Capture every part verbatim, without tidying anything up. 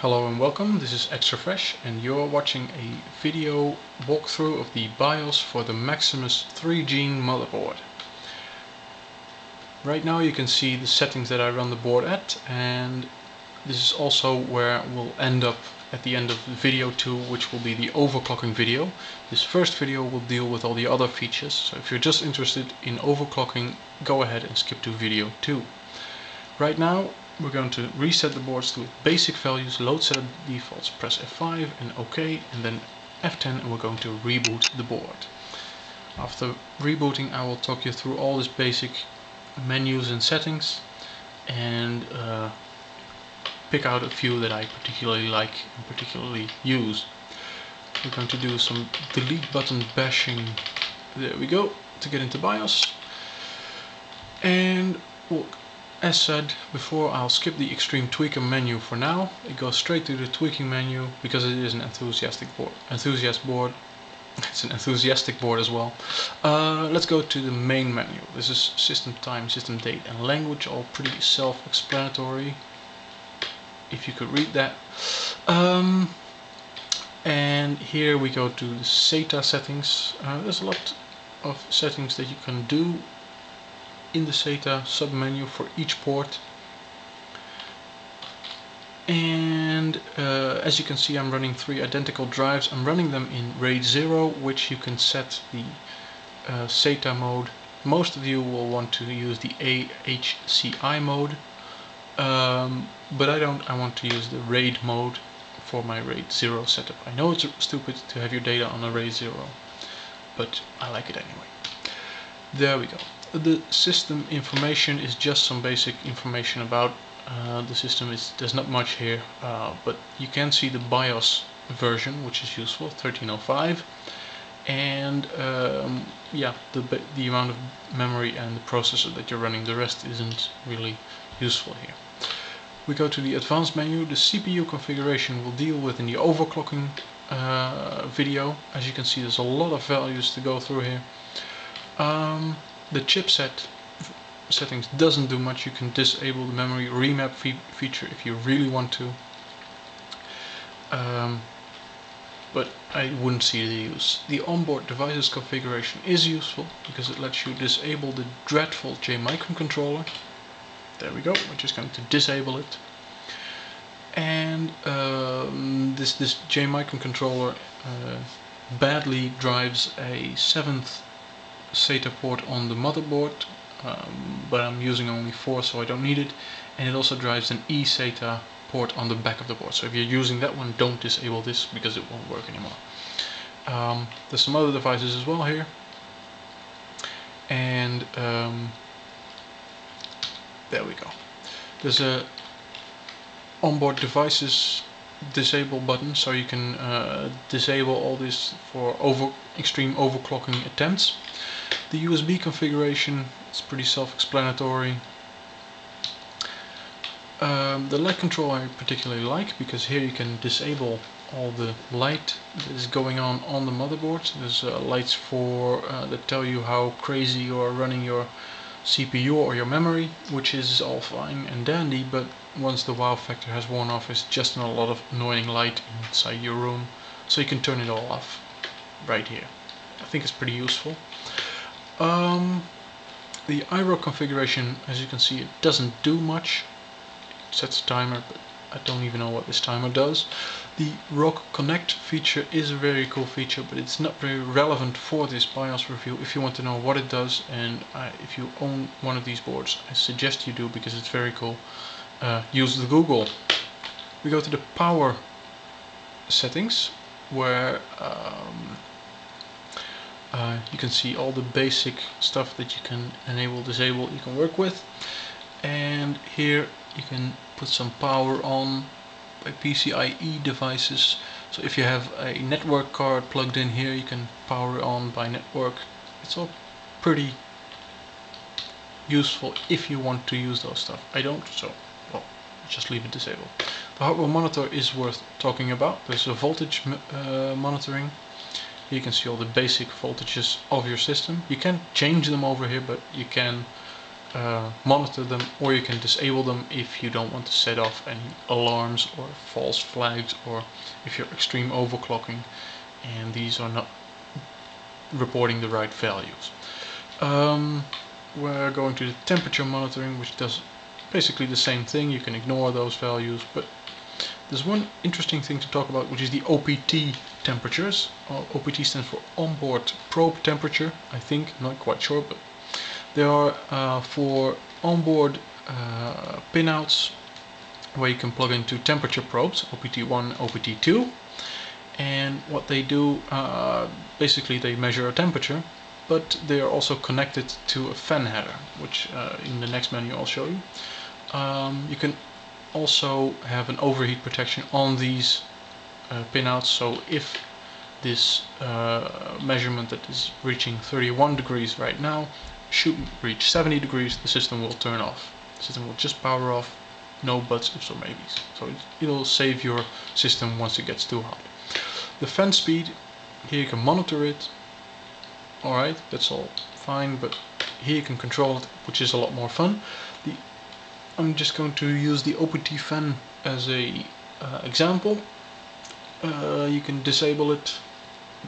Hello and welcome, this is ExtraFresh and you're watching a video walkthrough of the BIOS for the Maximus three G motherboard. Right now you can see the settings that I run the board at, and this is also where we'll end up at the end of video two, which will be the overclocking video. This first video will deal with all the other features, so if you're just interested in overclocking, go ahead and skip to video two. Right now we're going to reset the boards to basic values, load setup defaults, press F five and OK, and then F ten, and we're going to reboot the board. After rebooting, I will talk you through all these basic menus and settings, and uh, pick out a few that I particularly like and particularly use. We're going to do some delete button bashing, there we go, to get into BIOS. And we'll As said before, I'll skip the Extreme Tweaker menu for now. It goes straight to the tweaking menu because it is an enthusiastic board. Enthusiast board. It's an enthusiastic board as well. Uh, let's go to the main menu. This is system time, system date, and language, all pretty self-explanatory. If you could read that. Um, and here we go to the SATA settings. Uh, there's a lot of settings that you can do in the SATA submenu for each port, and uh, as you can see, I'm running three identical drives. I'm running them in RAID zero, which you can set the uh, SATA mode. Most of you will want to use the A H C I mode, um, but I don't. I want to use the RAID mode for my RAID zero setup. I know it's stupid to have your data on a RAID zero, but I like it anyway. There we go. The system information is just some basic information about uh, the system. It's, there's not much here, uh, but you can see the BIOS version, which is useful, thirteen oh five, and um, yeah, the, the amount of memory and the processor that you're running. The rest isn't really useful here. We go to the advanced menu. The C P U configuration we'll deal with in the overclocking uh, video. As you can see, there's a lot of values to go through here. Um, The chipset settings doesn't do much. You can disable the memory remap fe feature if you really want to, um, but I wouldn't see the use. The onboard devices configuration is useful because it lets you disable the dreadful JMicron controller. There we go, we're just going to disable it. And um, this, this JMicron controller uh, badly drives a seventh SATA port on the motherboard, um, but I'm using only four, so I don't need it. And it also drives an eSATA port on the back of the board, so if you're using that one, don't disable this because it won't work anymore. Um, there's some other devices as well here, and um, there we go. There's a onboard devices disable button, so you can uh, disable all this for over extreme overclocking attempts. The U S B configuration is pretty self-explanatory. Um, the light control I particularly like, because here you can disable all the light that is going on on the motherboard. There's uh, lights for uh, that tell you how crazy you are running your C P U or your memory, which is all fine and dandy, but once the wow factor has worn off, it's just not a lot of annoying light inside your room, so you can turn it all off right here. I think it's pretty useful. Um, the iROC configuration, as you can see, it doesn't do much. It sets a timer, but I don't even know what this timer does. The ROG Connect feature is a very cool feature, but it's not very relevant for this BIOS review. If you want to know what it does, and uh, if you own one of these boards, I suggest you do, because it's very cool. Uh, use the Google. We go to the power settings, where um, Uh, you can see all the basic stuff that you can enable, disable, you can work with. And here you can put some power on by P C I E devices. So if you have a network card plugged in here, you can power on by network. It's all pretty useful if you want to use those stuff. I don't, so well, just leave it disabled. The hardware monitor is worth talking about. There's a voltage uh, monitoring. You can see all the basic voltages of your system. You can change them over here, but you can uh, monitor them, or you can disable them if you don't want to set off any alarms or false flags, or if you're extreme overclocking and these are not reporting the right values. Um, we're going to the temperature monitoring, which does basically the same thing. You can ignore those values, but there's one interesting thing to talk about, which is the O P T temperatures. O P T stands for onboard probe temperature, I think, I'm not quite sure, but they are uh, for onboard uh, pinouts where you can plug into temperature probes, O P T one, O P T two, and what they do, uh, basically they measure a temperature, but they are also connected to a fan header, which uh, in the next menu I'll show you. Um, you can also have an overheat protection on these uh, pinouts, so if this uh, measurement that is reaching thirty-one degrees right now should reach seventy degrees, the system will turn off. The system will just power off, no buts, ifs or maybes. So it'll save your system once it gets too hot. The fan speed, here you can monitor it. Alright, that's all fine, but here you can control it, which is a lot more fun. The, I'm just going to use the O P T fan as an uh, example. Uh, you can disable it,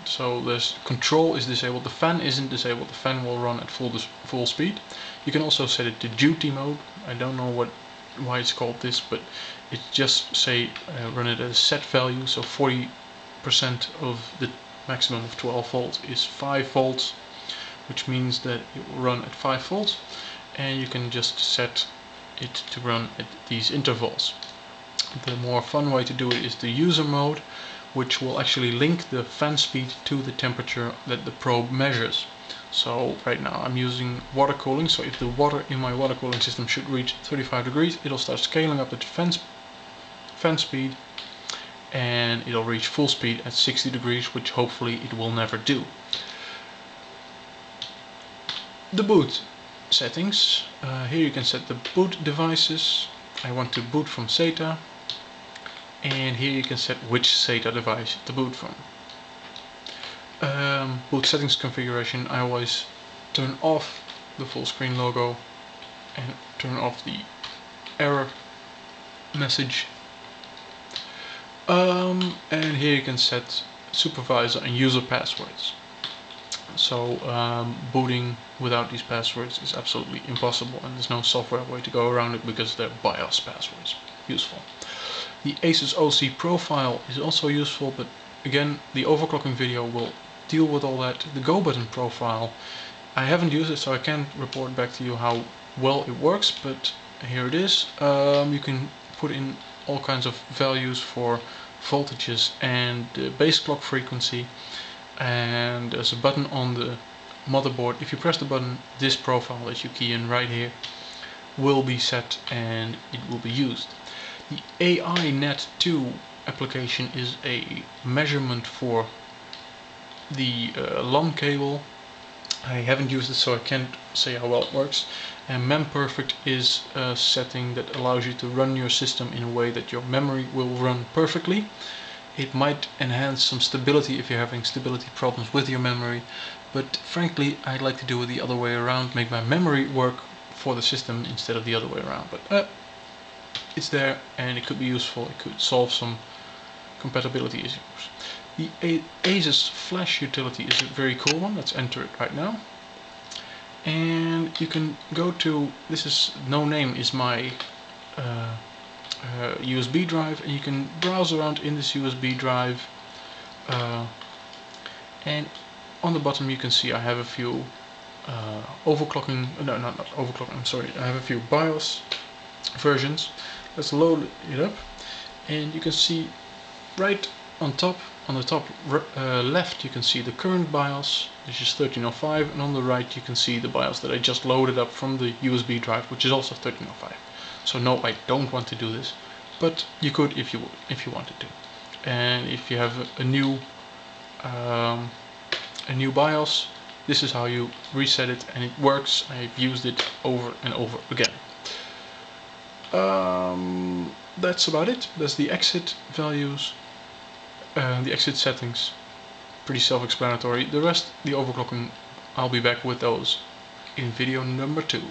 so there's control is disabled, the fan isn't disabled, the fan will run at full, full speed. You can also set it to duty mode. I don't know what why it's called this, but it's just say uh, run it at a set value, so forty percent of the maximum of twelve volts is five volts, which means that it will run at five volts, and you can just set it to run at these intervals. The more fun way to do it is the user mode, which will actually link the fan speed to the temperature that the probe measures. So right now I'm using water cooling, so if the water in my water cooling system should reach thirty-five degrees, it'll start scaling up the fan, sp fan speed, and it'll reach full speed at sixty degrees, which hopefully it will never do. The boot settings. Uh, here you can set the boot devices. I want to boot from SATA, and here you can set which SATA device to boot from. Um, boot settings configuration, I always turn off the full screen logo and turn off the error message. Um, and here you can set supervisor and user passwords. So um, booting without these passwords is absolutely impossible, and there's no software way to go around it because they're BIOS passwords. Useful. The ASUS O C profile is also useful, but again, the overclocking video will deal with all that. The Go button profile, I haven't used it, so I can't report back to you how well it works, but here it is. Um, you can put in all kinds of values for voltages and the base clock frequency, and there's a button on the motherboard. If you press the button, this profile that you key in right here will be set and it will be used. The A I net two application is a measurement for the uh, LAN cable. I haven't used it, so I can't say how well it works. And MemPerfect is a setting that allows you to run your system in a way that your memory will run perfectly. It might enhance some stability if you're having stability problems with your memory, but frankly I'd like to do it the other way around, make my memory work for the system instead of the other way around. But uh, it's there and it could be useful, it could solve some compatibility issues. The ASUS Flash utility is a very cool one. Let's enter it right now. And you can go to, this is no name is my uh, uh, U S B drive, and you can browse around in this U S B drive. Uh, and on the bottom you can see I have a few uh, overclocking, no, not, not overclocking, I'm sorry, I have a few BIOS versions. Let's load it up, and you can see right on top, on the top uh, left you can see the current BIOS, which is thirteen oh five, and on the right you can see the BIOS that I just loaded up from the U S B drive, which is also thirteen oh five. So no, I don't want to do this, but you could if you if you wanted to. And if you have a, a new um, a new BIOS, this is how you reset it, and it works. I've used it over and over again. Um, that's about it. That's the exit values. Uh, the exit settings, pretty self-explanatory. The rest, the overclocking, I'll be back with those in video number two.